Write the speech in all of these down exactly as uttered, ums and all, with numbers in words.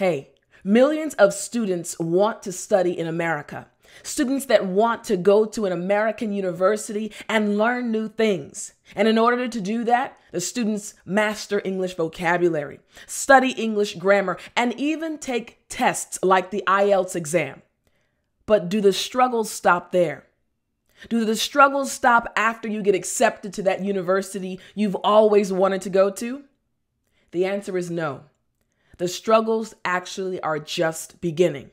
Hey, millions of students want to study in America. Students that want to go to an American university and learn new things. And in order to do that, the students master English vocabulary, study English grammar, and even take tests like the I E L T S exam. But do the struggles stop there? Do the struggles stop after you get accepted to that university you've always wanted to go to? The answer is no. The struggles actually are just beginning.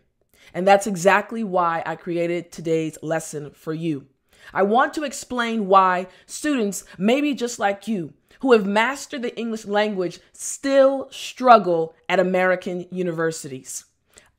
And that's exactly why I created today's lesson for you. I want to explain why students, maybe just like you, who have mastered the English language still struggle at American universities.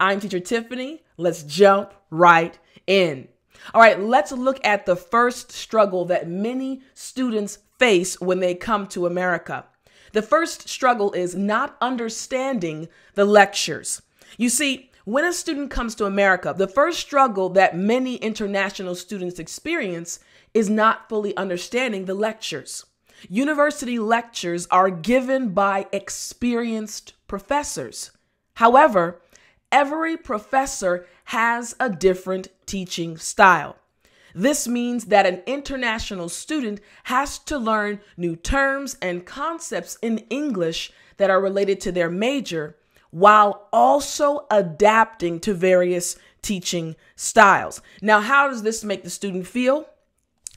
I'm teacher Tiffany. Let's jump right in. All right, let's look at the first struggle that many students face when they come to America. The first struggle is not understanding the lectures. You see, when a student comes to America, the first struggle that many international students experience is not fully understanding the lectures. University lectures are given by experienced professors. However, every professor has a different teaching style. This means that an international student has to learn new terms and concepts in English that are related to their major, while also adapting to various teaching styles. Now, how does this make the student feel?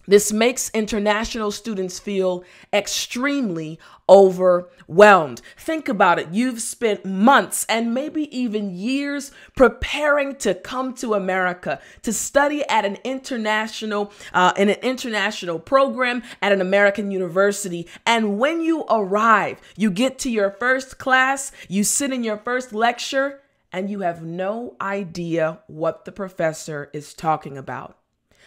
This makes international students feel extremely overwhelmed. Think about it. You've spent months and maybe even years preparing to come to America to study at an international, uh, in an international program at an American university. And when you arrive, you get to your first class, you sit in your first lecture, and you have no idea what the professor is talking about.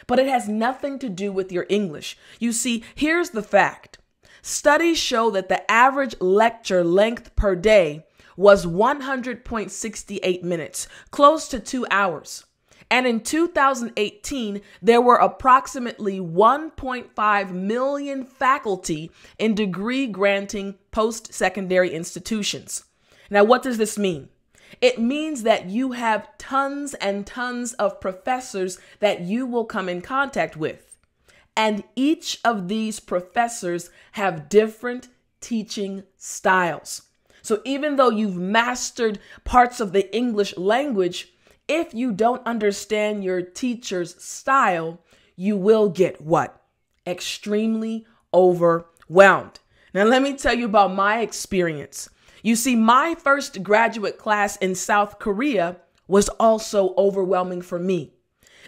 But it has nothing to do with your English. You see, here's the fact. Studies show that the average lecture length per day was one hundred point six eight minutes, close to two hours. And in two thousand eighteen, there were approximately one point five million faculty in degree-granting post-secondary institutions. Now, what does this mean? It means that you have tons and tons of professors that you will come in contact with. And each of these professors have different teaching styles. So even though you've mastered parts of the English language, if you don't understand your teacher's style, you will get what? Extremely overwhelmed. Now, let me tell you about my experience. You see, my first graduate class in South Korea was also overwhelming for me.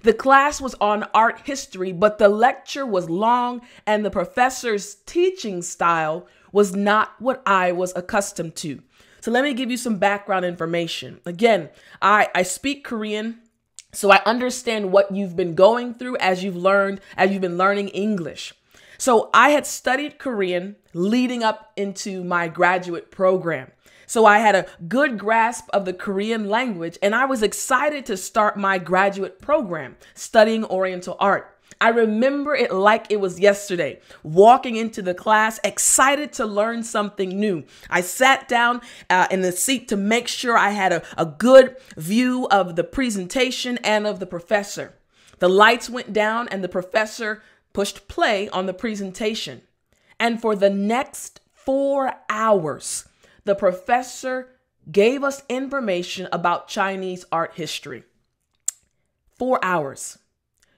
The class was on art history, but the lecture was long and the professor's teaching style was not what I was accustomed to. So let me give you some background information. Again, I, I speak Korean, so I understand what you've been going through as you've learned, as you've been learning English. So I had studied Korean leading up into my graduate program. So I had a good grasp of the Korean language, and I was excited to start my graduate program studying Oriental art. I remember it like it was yesterday, walking into the class, excited to learn something new. I sat down uh, in the seat to make sure I had a, a good view of the presentation and of the professor. The lights went down and the professor pushed play on the presentation. And for the next four hours, the professor gave us information about Chinese art history. Four hours.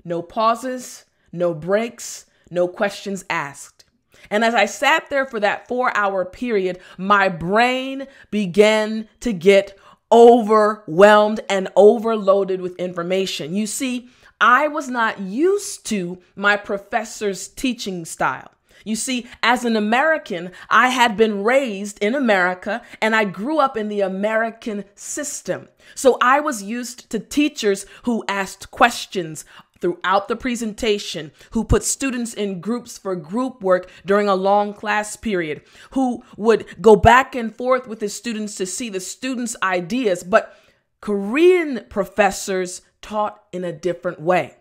No pauses, no breaks, no questions asked. And as I sat there for that four-hour period, my brain began to get overwhelmed and overloaded with information. You see, I was not used to my professor's teaching style. You see, as an American, I had been raised in America and I grew up in the American system. So I was used to teachers who asked questions throughout the presentation, who put students in groups for group work during a long class period, who would go back and forth with his students to see the students' ideas. But Korean professors taught in a different way.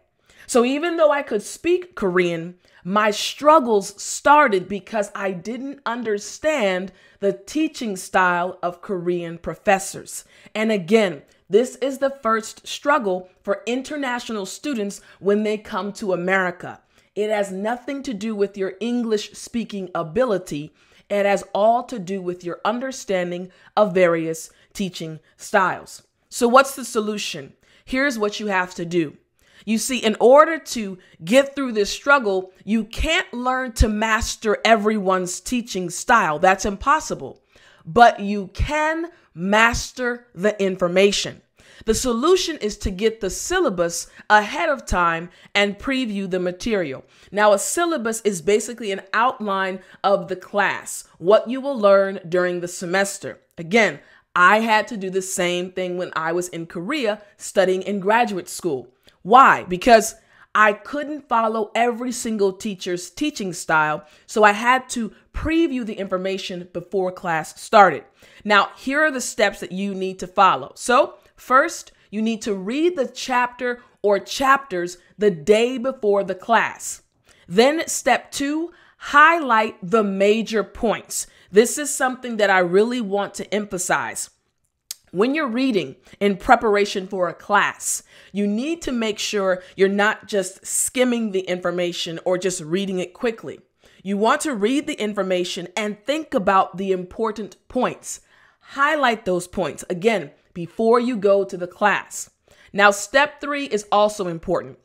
So even though I could speak Korean, my struggles started because I didn't understand the teaching style of Korean professors. And again, this is the first struggle for international students when they come to America. It has nothing to do with your English speaking ability. It has all to do with your understanding of various teaching styles. So what's the solution? Here's what you have to do. You see, in order to get through this struggle, you can't learn to master everyone's teaching style. That's impossible. But you can master the information. The solution is to get the syllabus ahead of time and preview the material. Now, a syllabus is basically an outline of the class, what you will learn during the semester. Again, I had to do the same thing when I was in Korea studying in graduate school. Why? Because I couldn't follow every single teacher's teaching style, so I had to preview the information before class started. Now, here are the steps that you need to follow. So, first, you need to read the chapter or chapters the day before the class. Then, step two, highlight the major points. This is something that I really want to emphasize. When you're reading in preparation for a class, you need to make sure you're not just skimming the information or just reading it quickly. You want to read the information and think about the important points. Highlight those points again before you go to the class. Now, step three is also important.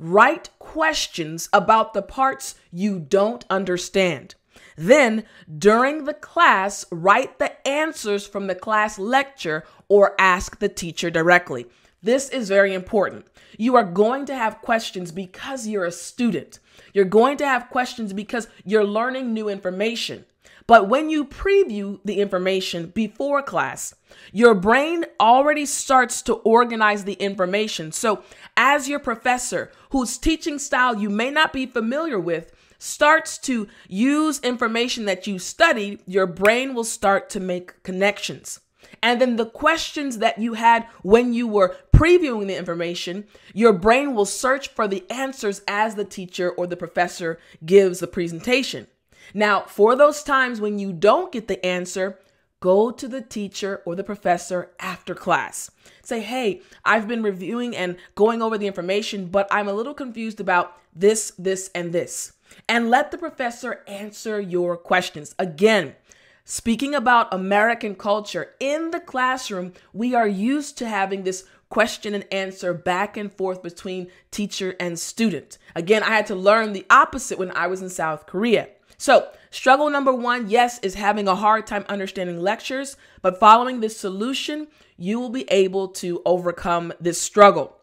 Write questions about the parts you don't understand. Then, during the class, write the answers from the class lecture or ask the teacher directly. This is very important. You are going to have questions because you're a student. You're going to have questions because you're learning new information. But when you preview the information before class, your brain already starts to organize the information. So, as your professor, whose teaching style you may not be familiar with, starts to use information that you studied, your brain will start to make connections. And then the questions that you had when you were previewing the information, your brain will search for the answers as the teacher or the professor gives the presentation. Now, for those times when you don't get the answer, go to the teacher or the professor after class. Say, hey, I've been reviewing and going over the information, but I'm a little confused about this, this, and this. And let the professor answer your questions. Again, speaking about American culture, in the classroom, we are used to having this question and answer back and forth between teacher and student. Again, I had to learn the opposite when I was in South Korea. So, struggle number one, yes, is having a hard time understanding lectures, but following this solution, you will be able to overcome this struggle.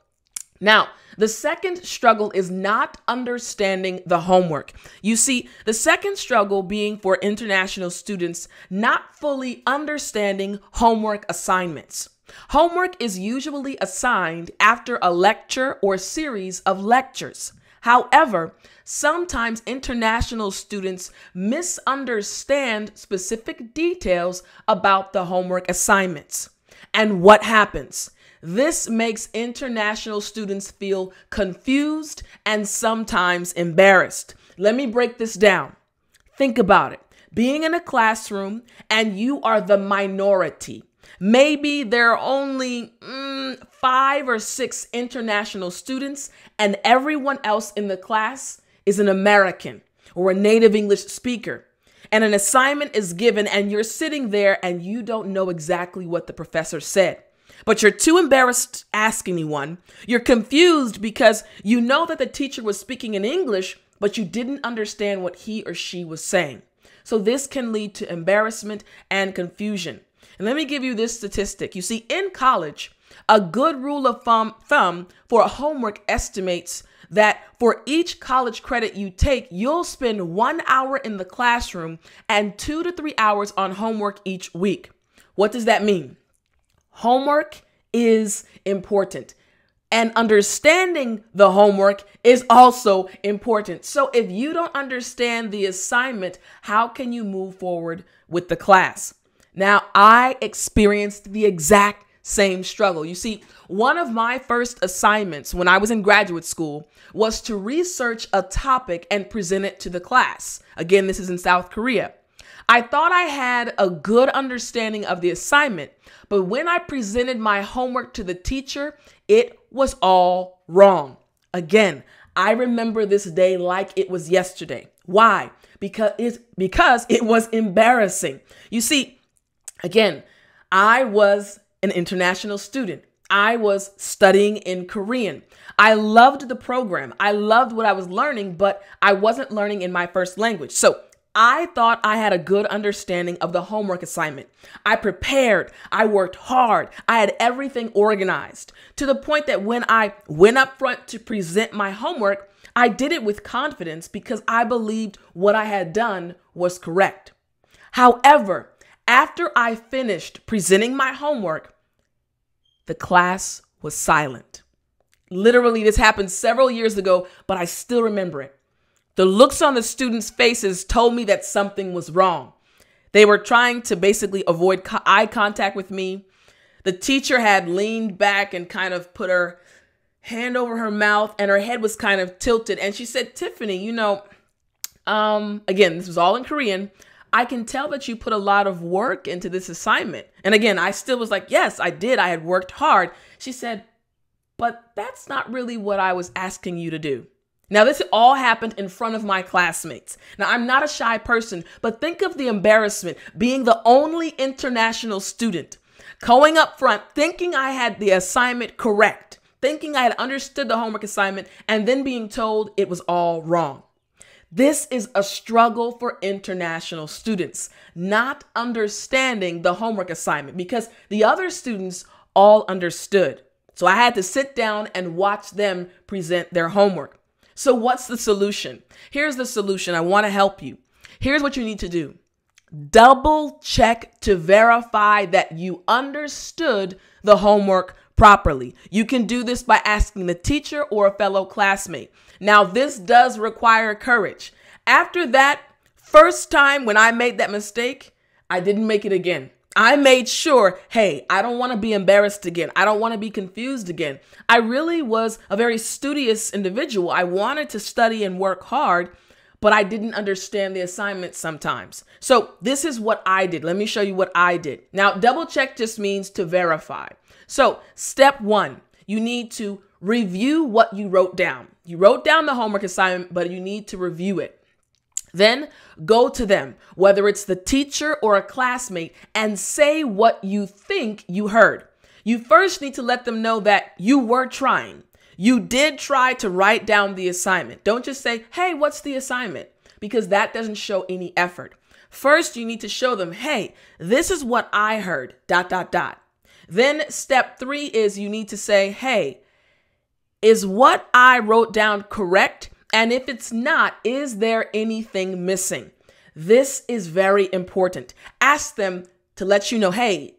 Now, the second struggle is not understanding the homework. You see, the second struggle being for international students not fully understanding homework assignments. Homework is usually assigned after a lecture or series of lectures. However, sometimes international students misunderstand specific details about the homework assignments. And what happens? This makes international students feel confused and sometimes embarrassed. Let me break this down. Think about it. Being in a classroom and you are the minority. Maybe there are only mm, five or six international students and everyone else in the class is an American or a native English speaker. And an assignment is given and you're sitting there and you don't know exactly what the professor said. But you're too embarrassed to ask anyone. You're confused because you know that the teacher was speaking in English, but you didn't understand what he or she was saying. So this can lead to embarrassment and confusion. And let me give you this statistic. You see, in college, a good rule of thumb, thumb for homework estimates that for each college credit you take, you'll spend one hour in the classroom and two to three hours on homework each week. What does that mean? Homework is important, and understanding the homework is also important. So if you don't understand the assignment, how can you move forward with the class? Now, I experienced the exact same struggle. You see, one of my first assignments when I was in graduate school was to research a topic and present it to the class. Again, this is in South Korea. I thought I had a good understanding of the assignment, but when I presented my homework to the teacher, it was all wrong. Again, I remember this day like it was yesterday. Why? Because it's because it was embarrassing. You see, again, I was an international student. I was studying in Korean. I loved the program. I loved what I was learning, but I wasn't learning in my first language. So I thought I had a good understanding of the homework assignment. I prepared, I worked hard, I had everything organized to the point that when I went up front to present my homework, I did it with confidence because I believed what I had done was correct. However, after I finished presenting my homework, the class was silent. Literally, this happened several years ago, but I still remember it. The looks on the students' faces told me that something was wrong. They were trying to basically avoid co- eye contact with me. The teacher had leaned back and kind of put her hand over her mouth and her head was kind of tilted. And she said, "Tiffany, you know, um, again, this was all in Korean. I can tell that you put a lot of work into this assignment." And again, I still was like, yes, I did. I had worked hard. She said, "But that's not really what I was asking you to do." Now, this all happened in front of my classmates. Now, I'm not a shy person, but think of the embarrassment being the only international student going up front, thinking I had the assignment correct, thinking I had understood the homework assignment, and then being told it was all wrong. This is a struggle for international students, not understanding the homework assignment because the other students all understood. So I had to sit down and watch them present their homework. So what's the solution? Here's the solution. I want to help you. Here's what you need to do. Double check to verify that you understood the homework properly. You can do this by asking the teacher or a fellow classmate. Now, this does require courage. After that first time when I made that mistake, I didn't make it again. I made sure, hey, I don't want to be embarrassed again. I don't want to be confused again. I really was a very studious individual. I wanted to study and work hard, but I didn't understand the assignment sometimes. So this is what I did. Let me show you what I did. Now, double check just means to verify. So step one, you need to review what you wrote down. You wrote down the homework assignment, but you need to review it. Then go to them, whether it's the teacher or a classmate, and say what you think you heard. You first need to let them know that you were trying. You did try to write down the assignment. Don't just say, "Hey, what's the assignment?" Because that doesn't show any effort. First, you need to show them, "Hey, this is what I heard, dot, dot, dot." Then step three is you need to say, "Hey, is what I wrote down correct? And if it's not, is there anything missing?" This is very important. Ask them to let you know, "Hey,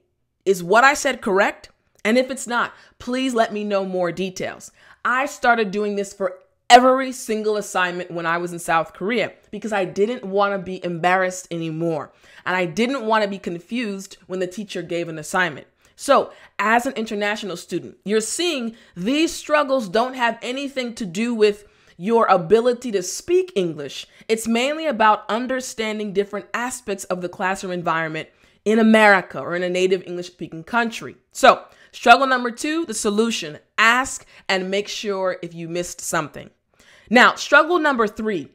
is what I said correct? And if it's not, please let me know more details." I started doing this for every single assignment when I was in South Korea because I didn't want to be embarrassed anymore. And I didn't want to be confused when the teacher gave an assignment. So as an international student, you're seeing these struggles don't have anything to do with your ability to speak English. It's mainly about understanding different aspects of the classroom environment in America or in a native English speaking country. So struggle number two, the solution, ask and make sure if you missed something. Now, struggle number three,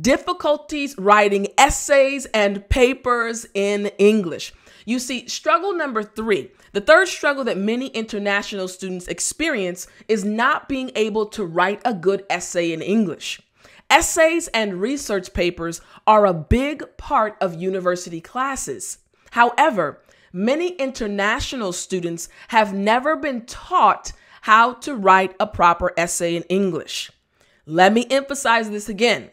difficulties writing essays and papers in English. You see, struggle number three, the third struggle that many international students experience is not being able to write a good essay in English. Essays and research papers are a big part of university classes. However, many international students have never been taught how to write a proper essay in English. Let me emphasize this again.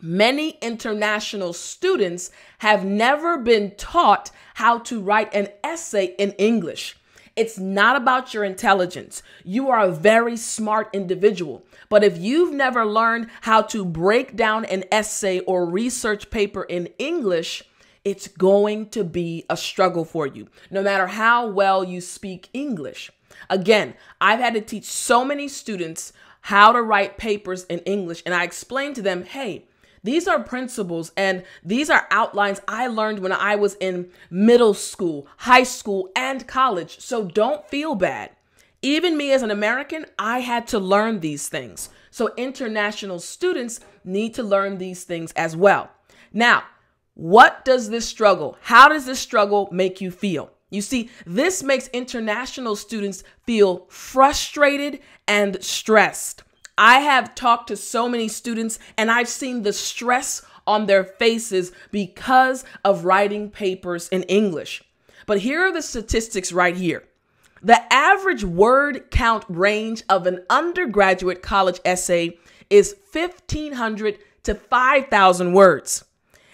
Many international students have never been taught how to write an essay in English. It's not about your intelligence. You are a very smart individual. But if you've never learned how to break down an essay or research paper in English, it's going to be a struggle for you, no matter how well you speak English. Again, I've had to teach so many students how to write papers in English, and I explained to them, "Hey, These are principles and these are outlines I learned when I was in middle school, high school, and college. So don't feel bad. Even me as an American, I had to learn these things. So international students need to learn these things as well. Now, what does this struggle, how does this struggle make you feel? You see, this makes international students feel frustrated and stressed. I have talked to so many students and I've seen the stress on their faces because of writing papers in English. But here are the statistics right here. The average word count range of an undergraduate college essay is fifteen hundred to five thousand words.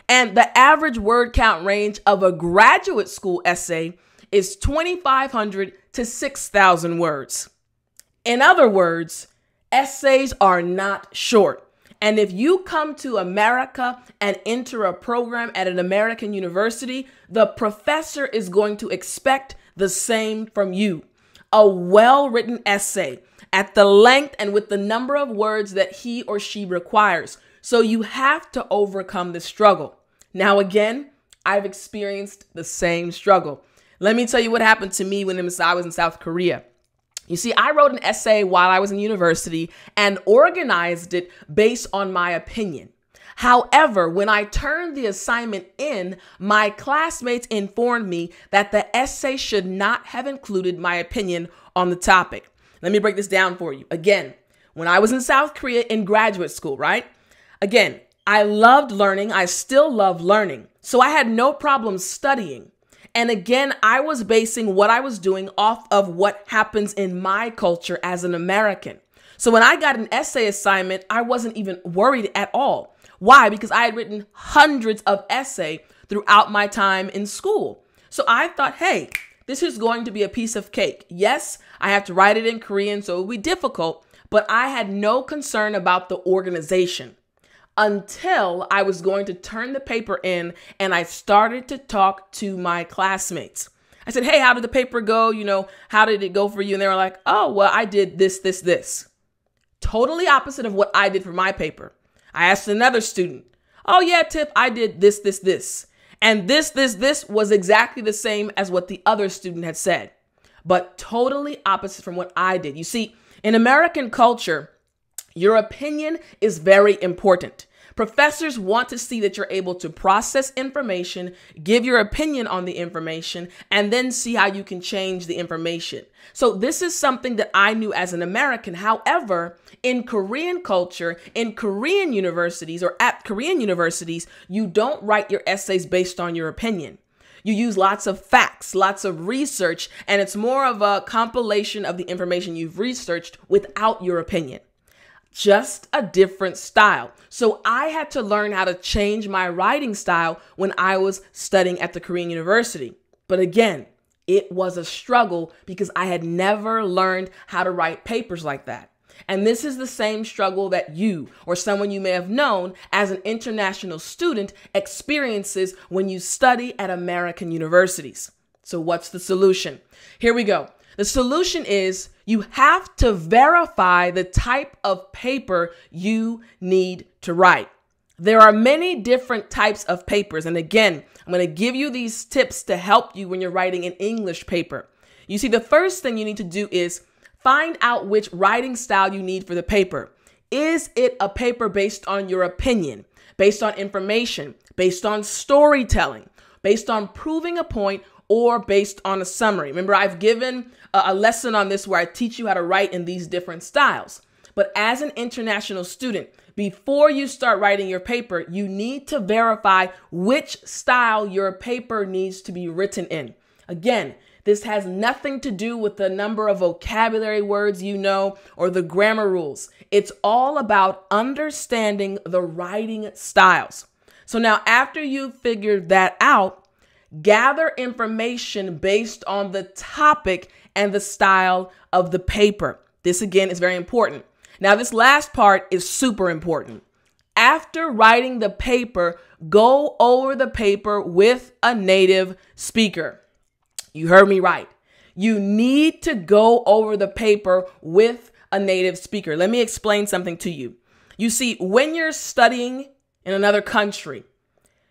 And the average word count range of a graduate school essay is twenty-five hundred to six thousand words. In other words, essays are not short. And if you come to America and enter a program at an American university, the professor is going to expect the same from you. A well-written essay at the length and with the number of words that he or she requires. So you have to overcome the struggle. Now, again, I've experienced the same struggle. Let me tell you what happened to me when I was in South Korea. You see, I wrote an essay while I was in university and organized it based on my opinion. However, when I turned the assignment in, my classmates informed me that the essay should not have included my opinion on the topic. Let me break this down for you. Again, when I was in South Korea in graduate school, right? Again, I loved learning. I still love learning. So I had no problem studying. And again, I was basing what I was doing off of what happens in my culture as an American. So when I got an essay assignment, I wasn't even worried at all. Why? Because I had written hundreds of essays throughout my time in school. So I thought, hey, this is going to be a piece of cake. Yes, I have to write it in Korean, so it would be difficult, but I had no concern about the organization until I was going to turn the paper in and I started to talk to my classmates. I said, hey, how did the paper go? You know, how did it go for you? And they were like, oh, well, I did this, this, this. Totally opposite of what I did for my paper. I asked another student, oh yeah, Tiff, I did this, this, this. And this, this, this was exactly the same as what the other student had said, but totally opposite from what I did. You see, in American culture, your opinion is very important. Professors want to see that you're able to process information, give your opinion on the information, and then see how you can change the information. So this is something that I knew as an American. However, in Korean culture, in Korean universities or at Korean universities, you don't write your essays based on your opinion. You use lots of facts, lots of research, and it's more of a compilation of the information you've researched without your opinion. Just a different style. So I had to learn how to change my writing style when I was studying at the Korean university. But again, it was a struggle because I had never learned how to write papers like that. And this is the same struggle that you or someone you may have known as an international student experiences when you study at American universities. So what's the solution? Here we go. The solution is you have to verify the type of paper you need to write. There are many different types of papers. And again, I'm going to give you these tips to help you when you're writing an English paper. You see, the first thing you need to do is find out which writing style you need for the paper. Is it a paper based on your opinion, based on information, based on storytelling, based on proving a point, or based on a summary? Remember, I've given a lesson on this where I teach you how to write in these different styles. But as an international student, before you start writing your paper, you need to verify which style your paper needs to be written in. Again, this has nothing to do with the number of vocabulary words you know or the grammar rules. It's all about understanding the writing styles. So now after you've figured that out, gather information based on the topic and the style of the paper. This again is very important. Now, this last part is super important. After writing the paper, go over the paper with a native speaker. You heard me right. You need to go over the paper with a native speaker. Let me explain something to you. You see, when you're studying in another country,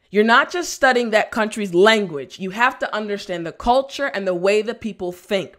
you're not just studying that country's language. You have to understand the culture and the way that people think.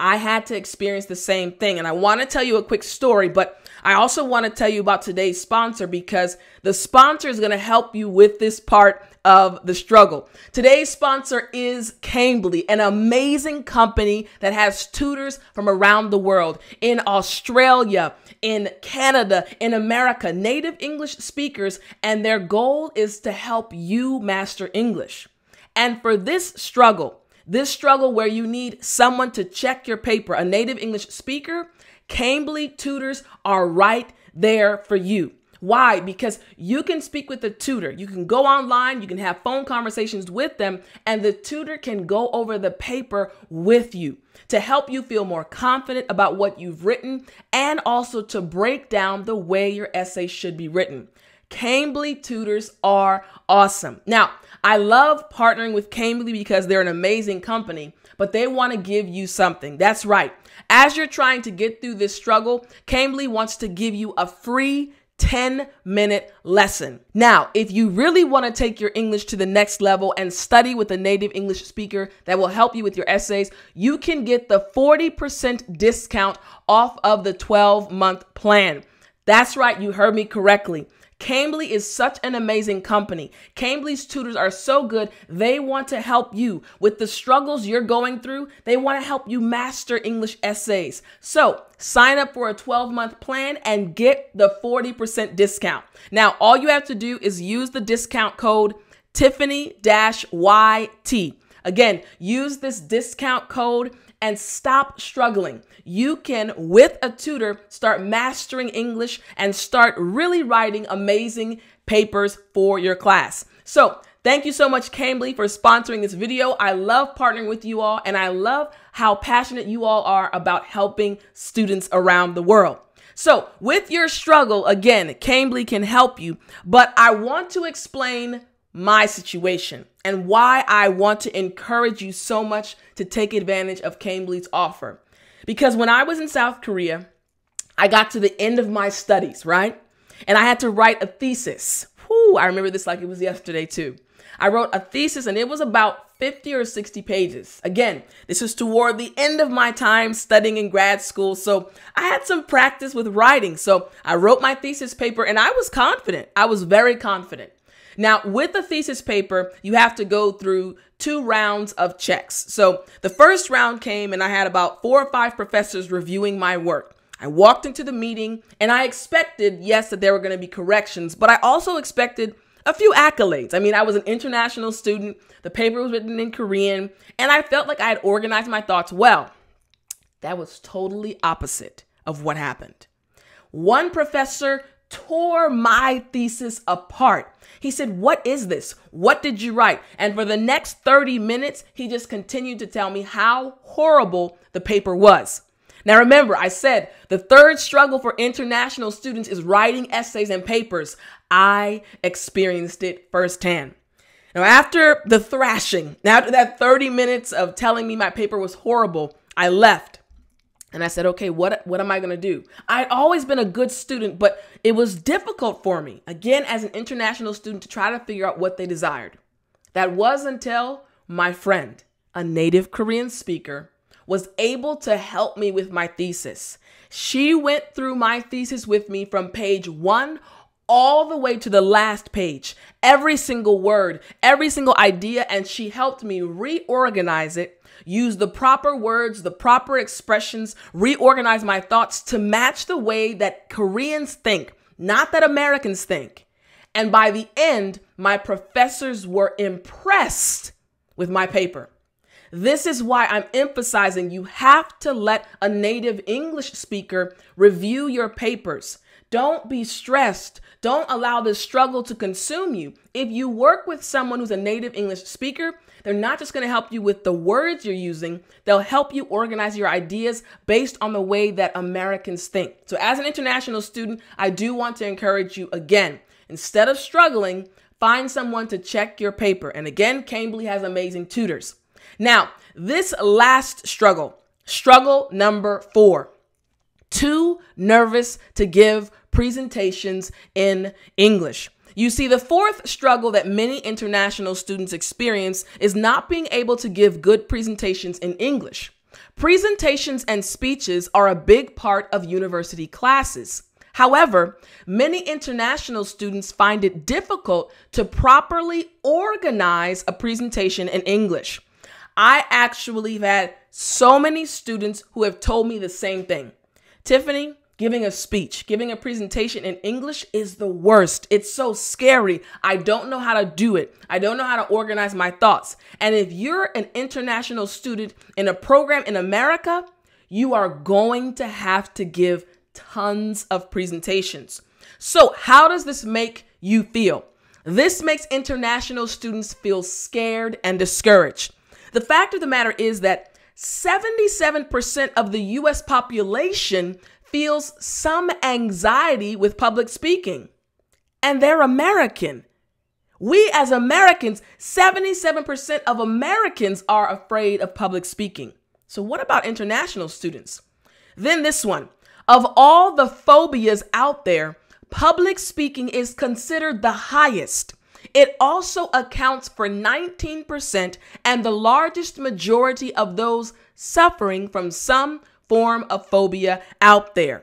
I had to experience the same thing. And I want to tell you a quick story, but I also want to tell you about today's sponsor, because the sponsor is going to help you with this part of the struggle. Today's sponsor is Cambly, an amazing company that has tutors from around the world, in Australia, in Canada, in America, native English speakers, and their goal is to help you master English. And for this struggle, this struggle where you need someone to check your paper, a native English speaker, Cambly tutors are right there for you. Why? Because you can speak with the tutor. You can go online, you can have phone conversations with them, and the tutor can go over the paper with you to help you feel more confident about what you've written, and also to break down the way your essay should be written. Cambly tutors are awesome. Now, I love partnering with Cambly because they're an amazing company, but they want to give you something. That's right. As you're trying to get through this struggle, Cambly wants to give you a free ten minute lesson. Now, if you really want to take your English to the next level and study with a native English speaker that will help you with your essays, you can get the forty percent discount off of the twelve month plan. That's right. You heard me correctly. Cambly is such an amazing company. Cambly's tutors are so good. They want to help you with the struggles you're going through. They want to help you master English essays. So sign up for a twelve month plan and get the forty percent discount. Now, all you have to do is use the discount code Tiffany Y T. Again, use this discount code and stop struggling. You can, with a tutor, start mastering English and start really writing amazing papers for your class. So thank you so much, Cambly, for sponsoring this video. I love partnering with you all, and I love how passionate you all are about helping students around the world. So with your struggle, again, Cambly can help you, but I want to explain my situation and why I want to encourage you so much to take advantage of Cambly's offer. Because when I was in South Korea, I got to the end of my studies, right? And I had to write a thesis. Whew, I remember this like it was yesterday too. I wrote a thesis, and it was about fifty or sixty pages. Again, this was toward the end of my time studying in grad school, so I had some practice with writing. So I wrote my thesis paper, and I was confident. I was very confident. Now, with a thesis paper, you have to go through two rounds of checks. So the first round came, and I had about four or five professors reviewing my work. I walked into the meeting, and I expected, yes, that there were going to be corrections, but I also expected a few accolades. I mean, I was an international student. The paper was written in Korean, and I felt like I had organized my thoughts well. That was totally opposite of what happened. One professor tore my thesis apart. He said, "What is this? What did you write?" And for the next thirty minutes, he just continued to tell me how horrible the paper was. Now, remember, I said the third struggle for international students is writing essays and papers. I experienced it firsthand. Now, after the thrashing, after that thirty minutes of telling me my paper was horrible, I left. And I said, okay, what, what am I going to do? I'd always been a good student, but it was difficult for me, again, as an international student, to try to figure out what they desired. That was until my friend, a native Korean speaker, was able to help me with my thesis. She went through my thesis with me from page one all the way to the last page, every single word, every single idea, and she helped me reorganize it, use the proper words, the proper expressions, reorganize my thoughts to match the way that Koreans think, not that Americans think. And by the end, my professors were impressed with my paper. This is why I'm emphasizing you have to let a native English speaker review your papers. Don't be stressed. Don't allow this struggle to consume you. If you work with someone who's a native English speaker, they're not just going to help you with the words you're using. They'll help you organize your ideas based on the way that Americans think. So as an international student, I do want to encourage you again, instead of struggling, find someone to check your paper. And again, Cambly has amazing tutors. Now, this last struggle, struggle number four, too nervous to give presentations in English. You see, the fourth struggle that many international students experience is not being able to give good presentations in English. Presentations and speeches are a big part of university classes. However, many international students find it difficult to properly organize a presentation in English. I actually have had so many students who have told me the same thing. Tiffany, giving a speech, giving a presentation in English is the worst. It's so scary. I don't know how to do it. I don't know how to organize my thoughts. And if you're an international student in a program in America, you are going to have to give tons of presentations. So how does this make you feel? This makes international students feel scared and discouraged. The fact of the matter is that seventy-seven percent of the U S population feels some anxiety with public speaking, and they're American. We as Americans, seventy-seven percent of Americans are afraid of public speaking. So what about international students? Then this one, of all the phobias out there, public speaking is considered the highest. It also accounts for nineteen percent and the largest majority of those suffering from some form of phobia out there.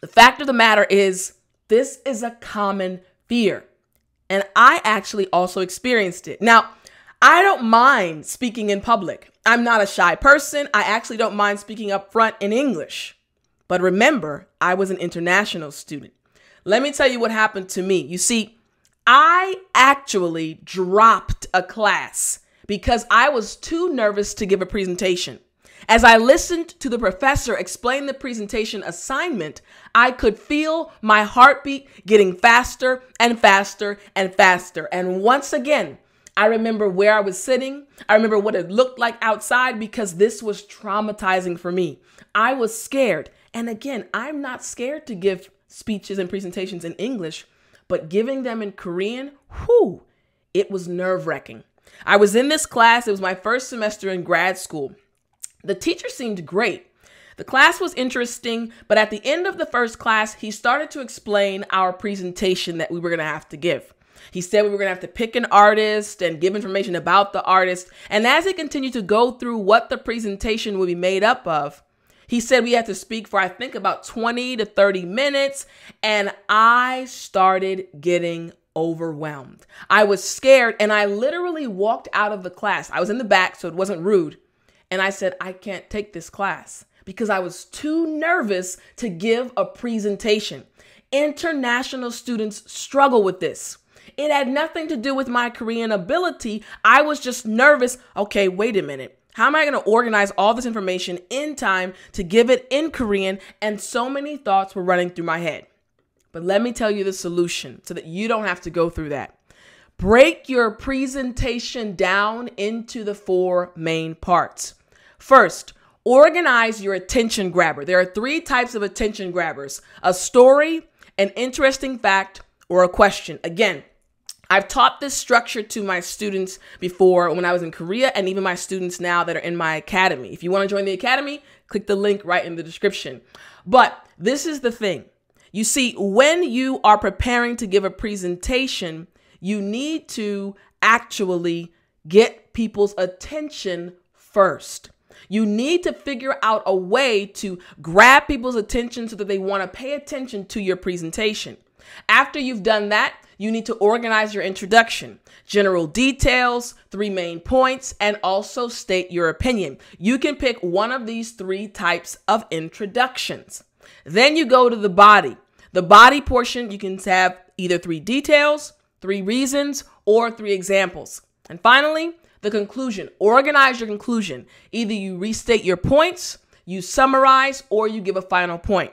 The fact of the matter is, this is a common fear. And I actually also experienced it. Now, I don't mind speaking in public. I'm not a shy person. I actually don't mind speaking up front in English. But remember, I was an international student. Let me tell you what happened to me. You see, I actually dropped a class because I was too nervous to give a presentation. As I listened to the professor explain the presentation assignment, I could feel my heartbeat getting faster and faster and faster. And once again, I remember where I was sitting. I remember what it looked like outside because this was traumatizing for me. I was scared. And again, I'm not scared to give speeches and presentations in English, but giving them in Korean, whew, it was nerve-wracking. I was in this class. It was my first semester in grad school. The teacher seemed great. The class was interesting, but at the end of the first class, he started to explain our presentation that we were going to have to give. He said we were going to have to pick an artist and give information about the artist. And as he continued to go through what the presentation would be made up of, he said we had to speak for, I think, about twenty to thirty minutes. And I started getting overwhelmed. I was scared and I literally walked out of the class. I was in the back, so it wasn't rude. And I said, I can't take this class because I was too nervous to give a presentation. International students struggle with this. It had nothing to do with my Korean ability. I was just nervous. Okay, wait a minute. How am I going to organize all this information in time to give it in Korean? And so many thoughts were running through my head. But let me tell you the solution so that you don't have to go through that. Break your presentation down into the four main parts. First, organize your attention grabber. There are three types of attention grabbers: a story, an interesting fact, or a question. Again, I've taught this structure to my students before when I was in Korea and even my students now that are in my academy. If you want to join the academy, click the link right in the description. But this is the thing. You see, when you are preparing to give a presentation, you need to actually get people's attention first. You need to figure out a way to grab people's attention so that they want to pay attention to your presentation. After you've done that, you need to organize your introduction, general details, three main points, and also state your opinion. You can pick one of these three types of introductions. Then you go to the body. The body portion, you can have either three details, three reasons, or three examples. And finally, the conclusion. Organize your conclusion. Either you restate your points, you summarize, or you give a final point.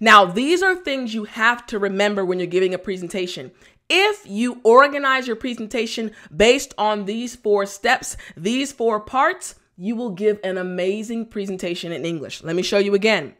Now, these are things you have to remember when you're giving a presentation. If you organize your presentation based on these four steps, these four parts, you will give an amazing presentation in English. Let me show you again.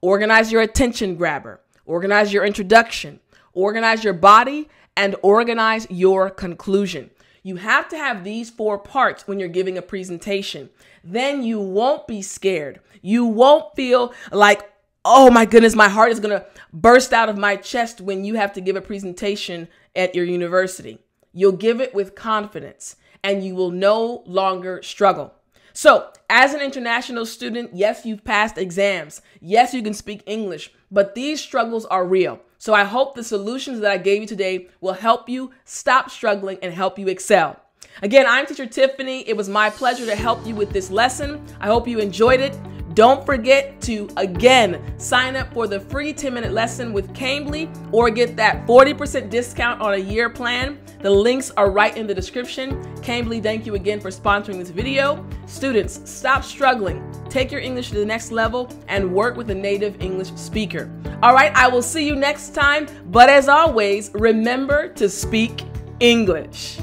Organize your attention grabber. Organize your introduction. Organize your body, and organize your conclusion. You have to have these four parts when you're giving a presentation. Then you won't be scared. You won't feel like, oh my goodness, my heart is going to burst out of my chest when you have to give a presentation at your university. You'll give it with confidence and you will no longer struggle. So as an international student, yes, you've passed exams. Yes, you can speak English, but these struggles are real. So I hope the solutions that I gave you today will help you stop struggling and help you excel. Again, I'm Teacher Tiffany. It was my pleasure to help you with this lesson. I hope you enjoyed it. Don't forget to, again, sign up for the free ten minute lesson with Cambly or get that forty percent discount on a year plan. The links are right in the description. Cambly, thank you again for sponsoring this video. Students, stop struggling. Take your English to the next level and work with a native English speaker. All right, I will see you next time. But as always, remember to speak English.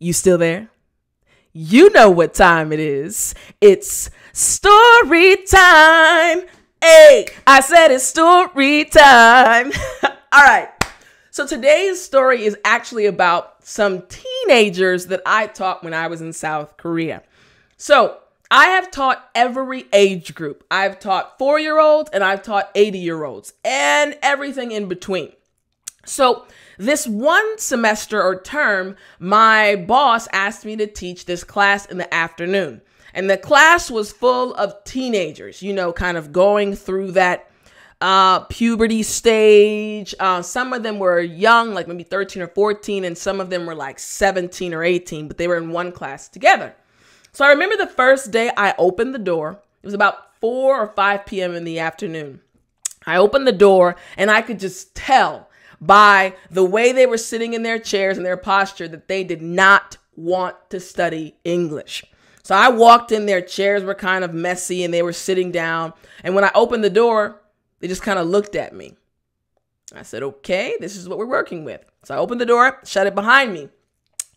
You still there? You know what time it is. It's story time. Hey, I said it's story time. All right. So today's story is actually about some teenagers that I taught when I was in South Korea. So I have taught every age group. I've taught four-year-olds and I've taught eighty-year-olds and everything in between. So this one semester or term, my boss asked me to teach this class in the afternoon. And the class was full of teenagers, you know, kind of going through that uh, puberty stage. Uh, some of them were young, like maybe thirteen or fourteen, and some of them were like seventeen or eighteen, but they were in one class together. So I remember the first day I opened the door. It was about four or five p m in the afternoon. I opened the door and I could just tell by the way they were sitting in their chairs and their posture that they did not want to study English. So I walked in, their chairs were kind of messy and they were sitting down. And when I opened the door, they just kind of looked at me. I said, okay, this is what we're working with. So I opened the door, shut it behind me,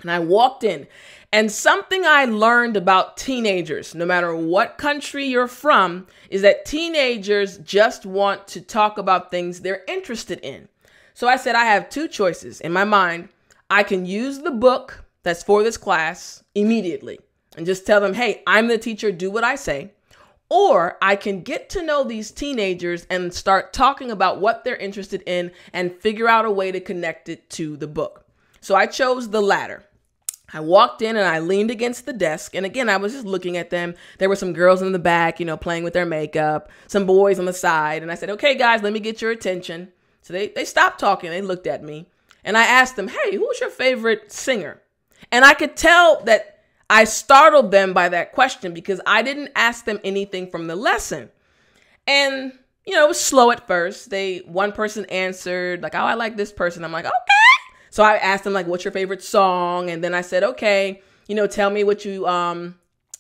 and I walked in. And something I learned about teenagers, no matter what country you're from, is that teenagers just want to talk about things they're interested in. So I said, I have two choices in my mind. I can use the book that's for this class immediately and just tell them, hey, I'm the teacher, do what I say. Or I can get to know these teenagers and start talking about what they're interested in and figure out a way to connect it to the book. So I chose the latter. I walked in and I leaned against the desk. And again, I was just looking at them. There were some girls in the back, you know, playing with their makeup, some boys on the side. And I said, okay, guys, let me get your attention. So they, they stopped talking. They looked at me and I asked them, hey, who's your favorite singer? And I could tell that I startled them by that question because I didn't ask them anything from the lesson. And, you know, it was slow at first. They, one person answered like, oh, I like this person. I'm like, okay. So I asked them like, what's your favorite song? And then I said, okay, you know, tell me what you, um,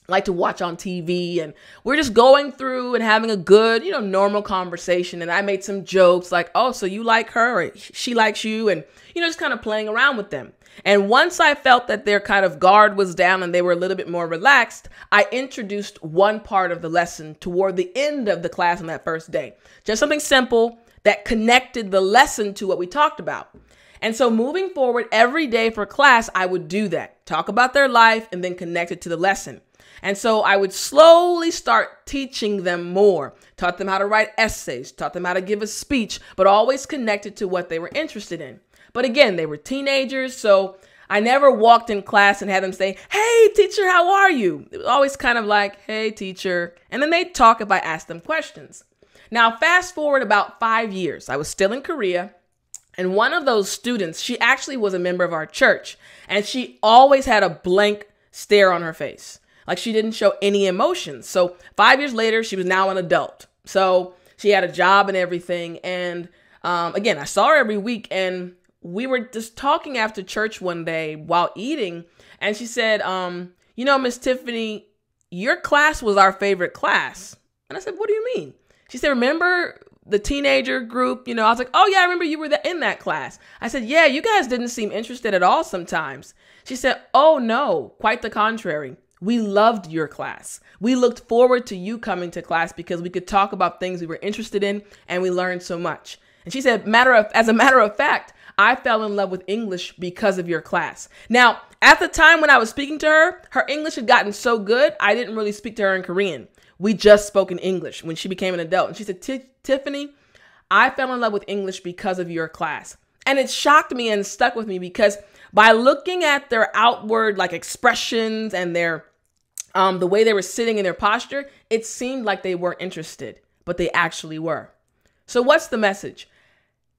like to watch on T V. And we're just going through and having a good, you know, normal conversation. And I made some jokes like, oh, so you like her, or she likes you. And, you know, just kind of playing around with them. And once I felt that their kind of guard was down and they were a little bit more relaxed, I introduced one part of the lesson toward the end of the class on that first day, just something simple that connected the lesson to what we talked about. And so moving forward every day for class, I would do that, talk about their life and then connect it to the lesson. And so I would slowly start teaching them more, taught them how to write essays, taught them how to give a speech, but always connected to what they were interested in. But again, they were teenagers. So I never walked in class and had them say, hey, teacher, how are you? It was always kind of like, hey, teacher. And then they'd talk if I asked them questions. Now, fast forward about five years. I was still in Korea. And one of those students, she actually was a member of our church. And she always had a blank stare on her face. Like she didn't show any emotions. So five years later, she was now an adult. So she had a job and everything. And um, again, I saw her every week and we were just talking after church one day while eating. And she said, um, you know, Miss Tiffany, your class was our favorite class. And I said, what do you mean? She said, remember the teenager group? You know, I was like, oh yeah, I remember you were in that class. I said, yeah, you guys didn't seem interested at all sometimes. She said, oh no, quite the contrary. We loved your class. We looked forward to you coming to class because we could talk about things we were interested in and we learned so much. And she said, matter of, as a matter of fact, I fell in love with English because of your class. Now, at the time when I was speaking to her, her English had gotten so good, I didn't really speak to her in Korean. We just spoke in English when she became an adult. And she said, Tiffany, I fell in love with English because of your class. And it shocked me and stuck with me because by looking at their outward like expressions and their um, the way they were sitting in their posture, it seemed like they weren't interested, but they actually were. So what's the message?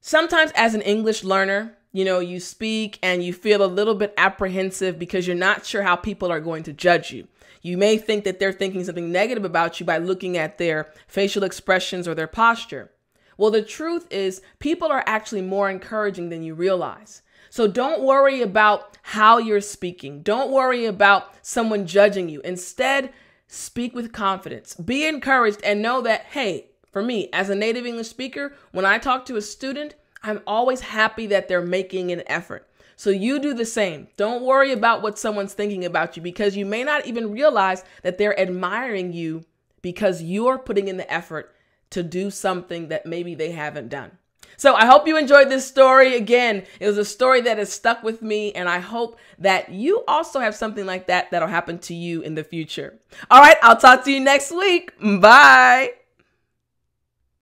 Sometimes as an English learner, you know, you speak and you feel a little bit apprehensive because you're not sure how people are going to judge you. You may think that they're thinking something negative about you by looking at their facial expressions or their posture. Well, the truth is people are actually more encouraging than you realize. So don't worry about how you're speaking. Don't worry about someone judging you. Instead, speak with confidence. Be encouraged and know that, hey, for me, as a native English speaker, when I talk to a student, I'm always happy that they're making an effort. So you do the same. Don't worry about what someone's thinking about you because you may not even realize that they're admiring you because you're putting in the effort to do something that maybe they haven't done. So I hope you enjoyed this story. Again, it was a story that has stuck with me, and I hope that you also have something like that that'll happen to you in the future. All right, I'll talk to you next week. Bye.